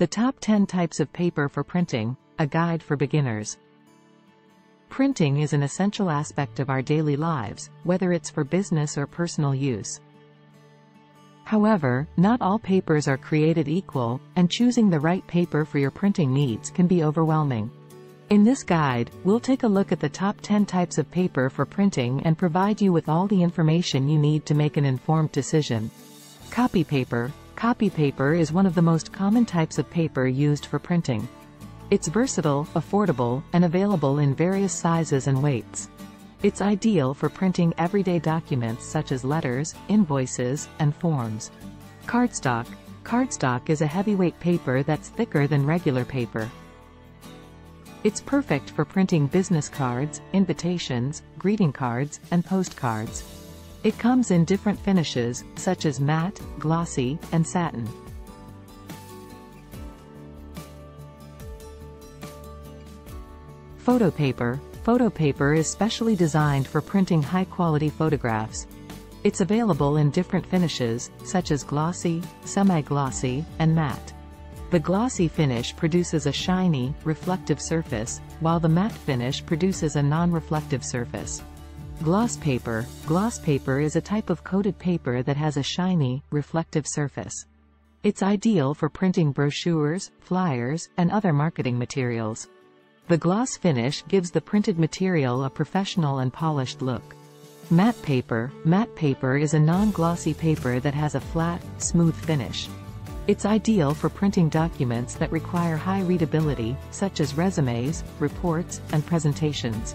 The Top 10 Types of Paper for Printing, a Guide for Beginners. Printing is an essential aspect of our daily lives, whether it's for business or personal use. However, not all papers are created equal, and choosing the right paper for your printing needs can be overwhelming. In this guide, we'll take a look at the top 10 types of paper for printing and provide you with all the information you need to make an informed decision. Copy paper. Copy paper is one of the most common types of paper used for printing. It's versatile, affordable, and available in various sizes and weights. It's ideal for printing everyday documents such as letters, invoices, and forms. Cardstock. Cardstock is a heavyweight paper that's thicker than regular paper. It's perfect for printing business cards, invitations, greeting cards, and postcards. It comes in different finishes, such as matte, glossy, and satin. Photo paper. Photo paper is specially designed for printing high-quality photographs. It's available in different finishes, such as glossy, semi-glossy, and matte. The glossy finish produces a shiny, reflective surface, while the matte finish produces a non-reflective surface. Gloss paper. Gloss paper is a type of coated paper that has a shiny, reflective surface. It's ideal for printing brochures, flyers, and other marketing materials. The gloss finish gives the printed material a professional and polished look. Matte paper. Matte paper is a non-glossy paper that has a flat, smooth finish. It's ideal for printing documents that require high readability, such as resumes, reports, and presentations.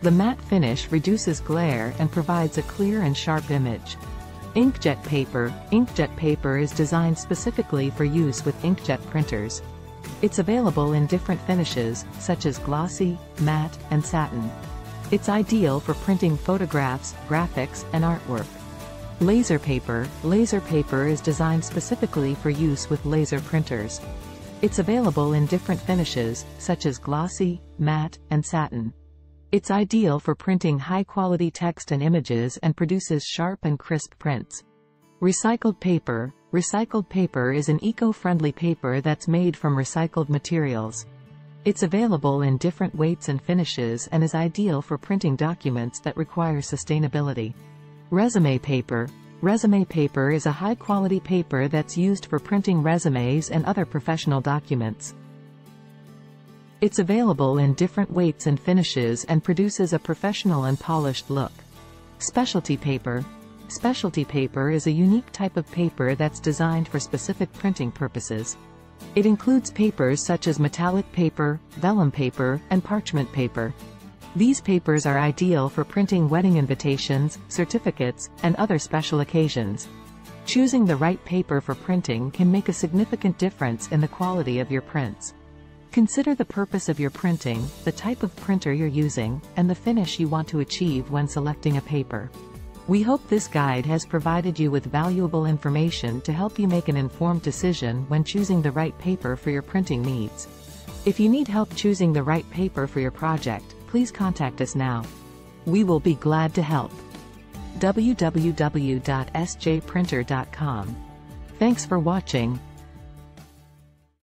The matte finish reduces glare and provides a clear and sharp image. Inkjet paper. Inkjet paper is designed specifically for use with inkjet printers. It's available in different finishes, such as glossy, matte, and satin. It's ideal for printing photographs, graphics, and artwork. Laser paper. Laser paper is designed specifically for use with laser printers. It's available in different finishes, such as glossy, matte, and satin. It's ideal for printing high-quality text and images and produces sharp and crisp prints. Recycled paper. Recycled paper is an eco-friendly paper that's made from recycled materials. It's available in different weights and finishes and is ideal for printing documents that require sustainability. Resume paper. Resume paper is a high-quality paper that's used for printing resumes and other professional documents. It's available in different weights and finishes and produces a professional and polished look. Specialty paper. Specialty paper is a unique type of paper that's designed for specific printing purposes. It includes papers such as metallic paper, vellum paper, and parchment paper. These papers are ideal for printing wedding invitations, certificates, and other special occasions. Choosing the right paper for printing can make a significant difference in the quality of your prints. Consider the purpose of your printing, the type of printer you're using, and the finish you want to achieve when selecting a paper. We hope this guide has provided you with valuable information to help you make an informed decision when choosing the right paper for your printing needs. If you need help choosing the right paper for your project, please contact us now. We will be glad to help. www.sjprinter.com. Thanks for watching.